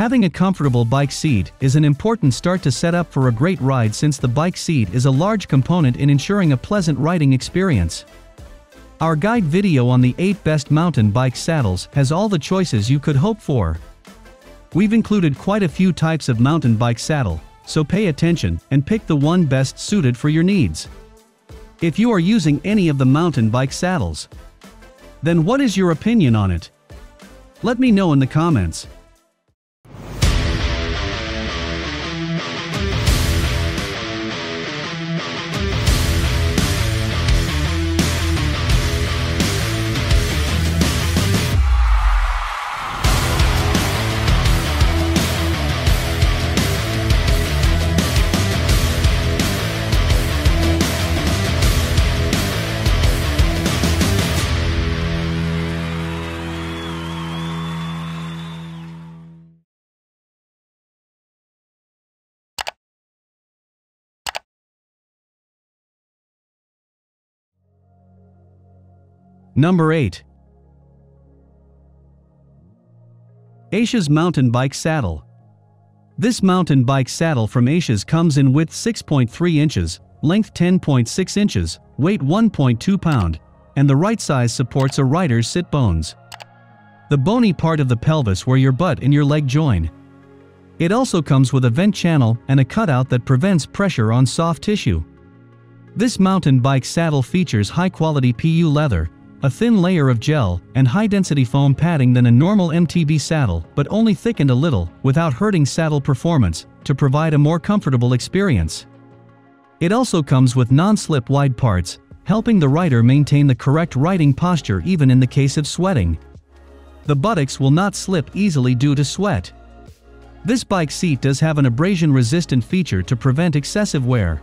Having a comfortable bike seat is an important start to set up for a great ride, since the bike seat is a large component in ensuring a pleasant riding experience. Our guide video on the 8 best mountain bike saddles has all the choices you could hope for. We've included quite a few types of mountain bike saddle, so pay attention and pick the one best suited for your needs. If you are using any of the mountain bike saddles, then what is your opinion on it? Let me know in the comments. Number 8. Aishces Mountain Bike Saddle. This mountain bike saddle from Aishces comes in width 6.3 inches, length 10.6 inches, weight 1.2 pound, and the right size supports a rider's sit bones, the bony part of the pelvis where your butt and your leg join. It also comes with a vent channel and a cutout that prevents pressure on soft tissue. This mountain bike saddle features high-quality PU leather, a thin layer of gel, and high-density foam padding than a normal MTB saddle, but only thickened a little, without hurting saddle performance, to provide a more comfortable experience. It also comes with non-slip wide parts, helping the rider maintain the correct riding posture even in the case of sweating. The buttocks will not slip easily due to sweat. This bike seat does have an abrasion-resistant feature to prevent excessive wear.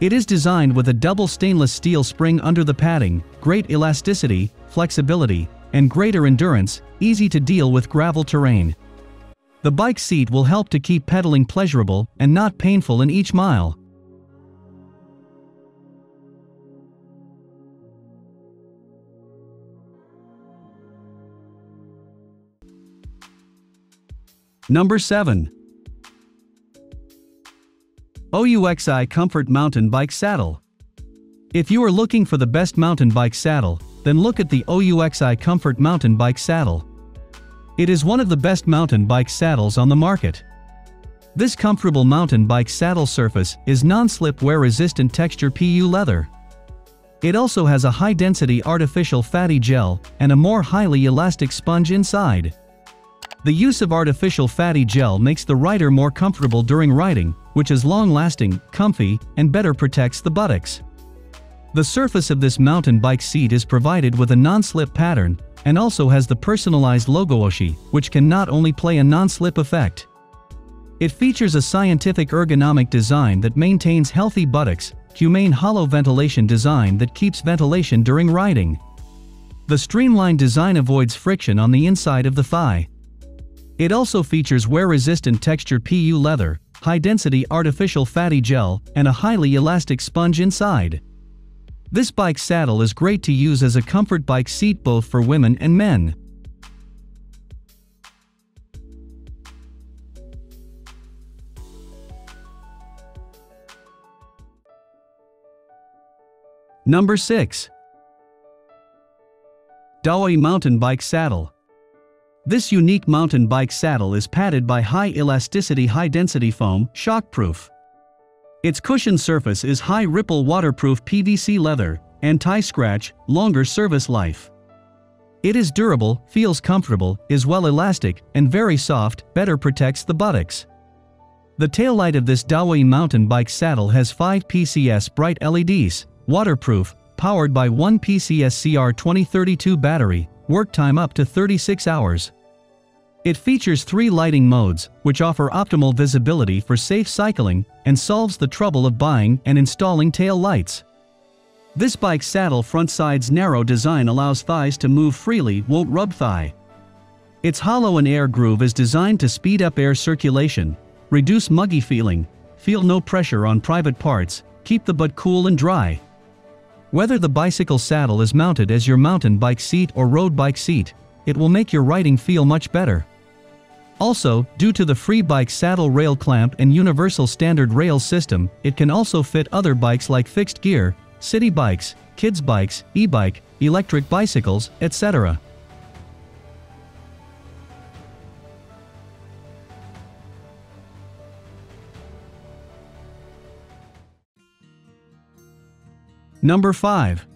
It is designed with a double stainless steel spring under the padding, great elasticity, flexibility, and greater endurance, easy to deal with gravel terrain. The bike seat will help to keep pedaling pleasurable and not painful in each mile. Number 7. OUXI Comfort Mountain Bike Saddle. If you are looking for the best mountain bike saddle, then look at the OUXI Comfort Mountain Bike Saddle. It is one of the best mountain bike saddles on the market. This comfortable mountain bike saddle surface is non-slip wear-resistant texture PU leather. It also has a high-density artificial fatty gel and a more highly elastic sponge inside. The use of artificial fatty gel makes the rider more comfortable during riding, which is long-lasting, comfy, and better protects the buttocks. The surface of this mountain bike seat is provided with a non-slip pattern and also has the personalized logo OUXI, which can not only play a non-slip effect. It features a scientific ergonomic design that maintains healthy buttocks, humane hollow ventilation design that keeps ventilation during riding. The streamlined design avoids friction on the inside of the thigh. It also features wear-resistant texture PU leather, high-density artificial fatty gel, and a highly elastic sponge inside. This bike saddle is great to use as a comfort bike seat both for women and men. Number 6. Daway Mountain Bike Saddle. This unique mountain bike saddle is padded by high-elasticity high-density foam, shockproof. Its cushion surface is high-ripple waterproof PVC leather, anti-scratch, longer service life. It is durable, feels comfortable, is well elastic, and very soft, better protects the buttocks. The taillight of this Daway mountain bike saddle has 5 PCS bright LEDs, waterproof, powered by 1 PCS CR2032 battery, work time up to 36 hours. It features 3 lighting modes, which offer optimal visibility for safe cycling and solves the trouble of buying and installing tail lights. This bike saddle front side's narrow design allows thighs to move freely, won't rub thigh. Its hollow and air groove is designed to speed up air circulation, reduce muggy feeling, feel no pressure on private parts, keep the butt cool and dry. Whether the bicycle saddle is mounted as your mountain bike seat or road bike seat, it will make your riding feel much better. Also, due to the free bike saddle rail clamp and universal standard rail system, it can also fit other bikes like fixed gear, city bikes, kids bikes, e-bike, electric bicycles, etc. Number 5.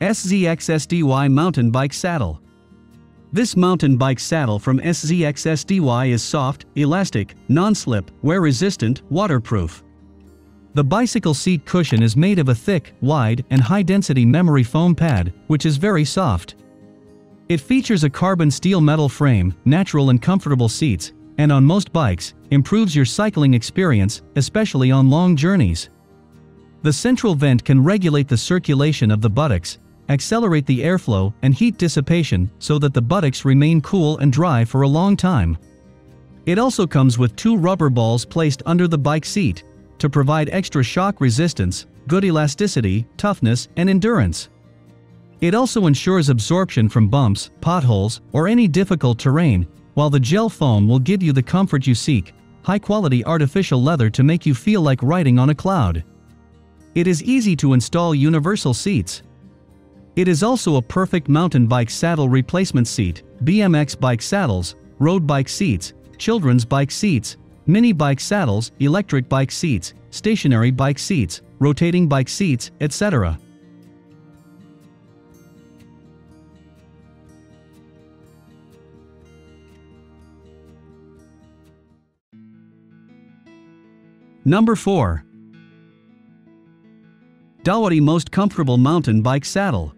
Szxsdy Mountain Bike Saddle. This mountain bike saddle from Szxsdy is soft, elastic, non-slip, wear-resistant, waterproof. The bicycle seat cushion is made of a thick, wide, and high-density memory foam pad, which is very soft. It features a carbon steel metal frame, natural and comfortable seats, and on most bikes, improves your cycling experience, especially on long journeys. The central vent can regulate the circulation of the buttocks, accelerate the airflow and heat dissipation so that the buttocks remain cool and dry for a long time. It also comes with two rubber balls placed under the bike seat to provide extra shock resistance, good elasticity, toughness, and endurance. It also ensures absorption from bumps, potholes, or any difficult terrain, while the gel foam will give you the comfort you seek, high-quality artificial leather to make you feel like riding on a cloud. It is easy to install universal seats. It is also a perfect mountain bike saddle replacement seat, BMX bike saddles, road bike seats, children's bike seats, mini bike saddles, electric bike seats, stationary bike seats, rotating bike seats, etc. Number 4. Daway Most Comfortable Mountain Bike Saddle.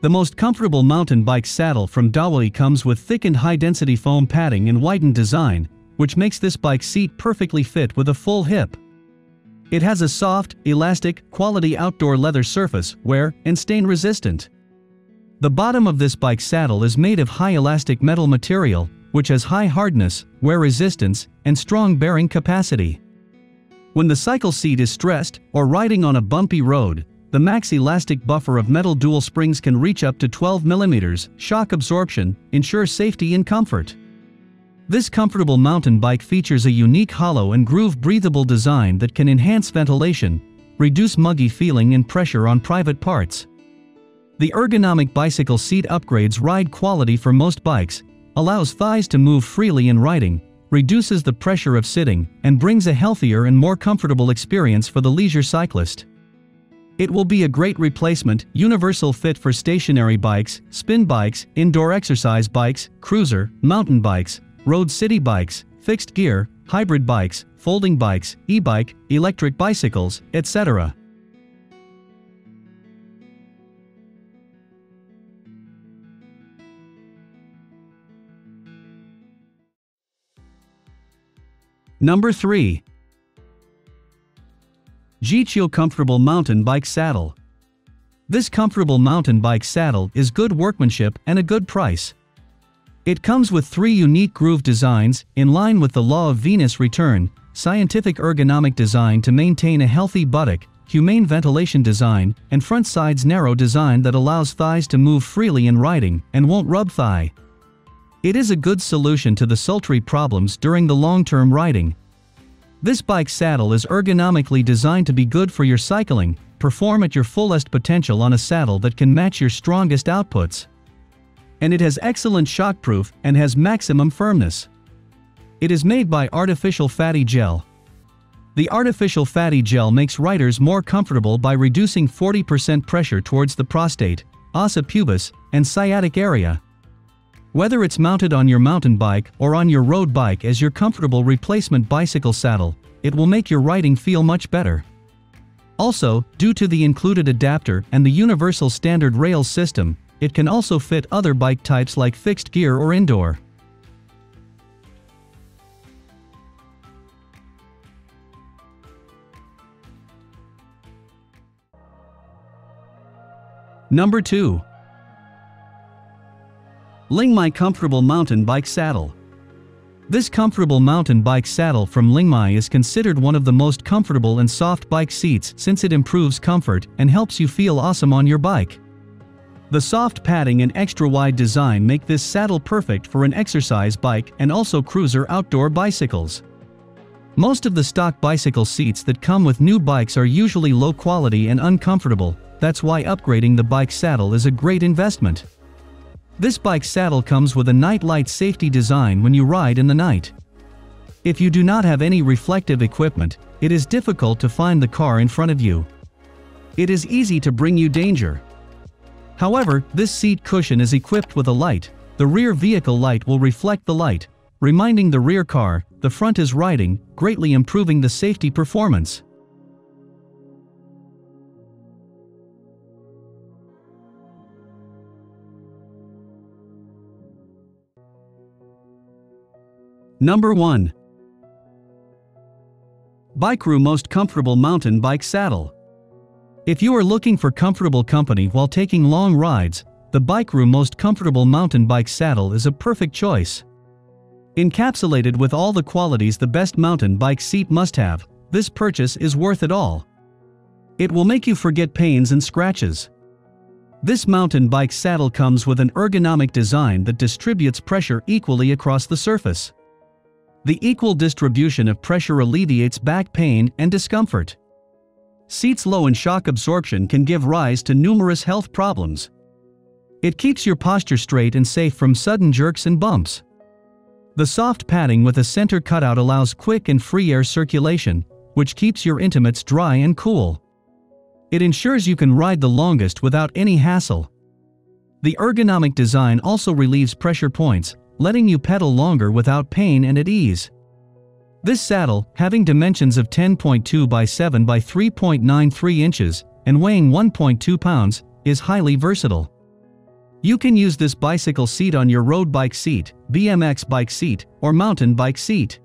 The most comfortable mountain bike saddle from Daway comes with thickened high-density foam padding and widened design, which makes this bike seat perfectly fit with a full hip. It has a soft, elastic, quality outdoor leather surface, wear, and stain resistant. The bottom of this bike saddle is made of high elastic metal material, which has high hardness, wear resistance, and strong bearing capacity. When the cycle seat is stressed or riding on a bumpy road, the max elastic buffer of metal dual springs can reach up to 12 mm, shock absorption, ensure safety and comfort. This comfortable mountain bike features a unique hollow and groove breathable design that can enhance ventilation, reduce muggy feeling and pressure on private parts. The ergonomic bicycle seat upgrades ride quality for most bikes, allows thighs to move freely in riding, reduces the pressure of sitting, and brings a healthier and more comfortable experience for the leisure cyclist. It will be a great replacement, universal fit for stationary bikes, spin bikes, indoor exercise bikes, cruiser, mountain bikes, road city bikes, fixed gear, hybrid bikes, folding bikes, e-bike, electric bicycles, etc. Number 3. Zhiqiu Comfortable Mountain Bike Saddle. This comfortable mountain bike saddle is good workmanship and a good price. It comes with three unique groove designs, in line with the law of Venus return, scientific ergonomic design to maintain a healthy buttock, humane ventilation design, and front sides narrow design that allows thighs to move freely in riding and won't rub thigh. It is a good solution to the sultry problems during the long-term riding. This bike saddle is ergonomically designed to be good for your cycling, perform at your fullest potential on a saddle that can match your strongest outputs. And it has excellent shockproof and has maximum firmness. It is made by artificial fatty gel. The artificial fatty gel makes riders more comfortable by reducing 40% pressure towards the prostate, ossa pubis, and sciatic area. Whether it's mounted on your mountain bike or on your road bike as your comfortable replacement bicycle saddle, it will make your riding feel much better. Also, due to the included adapter and the universal standard rail system, it can also fit other bike types like fixed gear or indoor. Number 2. Lingmai Comfortable Mountain Bike Saddle. This comfortable mountain bike saddle from Lingmai is considered one of the most comfortable and soft bike seats since it improves comfort and helps you feel awesome on your bike. The soft padding and extra-wide design make this saddle perfect for an exercise bike and also cruiser outdoor bicycles. Most of the stock bicycle seats that come with new bikes are usually low quality and uncomfortable, that's why upgrading the bike saddle is a great investment. This bike saddle comes with a night light safety design when you ride in the night. If you do not have any reflective equipment, it is difficult to find the car in front of you. It is easy to bring you danger. However, this seat cushion is equipped with a light. The rear vehicle light will reflect the light, reminding the rear car the front is riding, greatly improving the safety performance. Number 1. Bikeroo Most Comfortable Mountain Bike Saddle. If you are looking for comfortable company while taking long rides, the Bikeroo Most Comfortable Mountain Bike Saddle is a perfect choice. Encapsulated with all the qualities the best mountain bike seat must have, this purchase is worth it all. It will make you forget pains and scratches. This mountain bike saddle comes with an ergonomic design that distributes pressure equally across the surface. The equal distribution of pressure alleviates back pain and discomfort. Seats low in shock absorption can give rise to numerous health problems. It keeps your posture straight and safe from sudden jerks and bumps. The soft padding with a center cutout allows quick and free air circulation, which keeps your intimates dry and cool. It ensures you can ride the longest without any hassle. The ergonomic design also relieves pressure points, letting you pedal longer without pain and at ease. This saddle, having dimensions of 10.2 by 7 by 3.93 inches and weighing 1.2 pounds, is highly versatile. You can use this bicycle seat on your road bike seat, BMX bike seat, or mountain bike seat.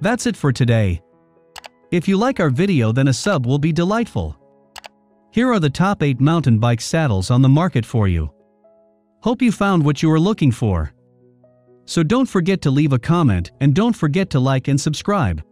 That's it for today. If you like our video, then a sub will be delightful. Here are the top 8 mountain bike saddles on the market for you. Hope you found what you were looking for. So don't forget to leave a comment and don't forget to like and subscribe.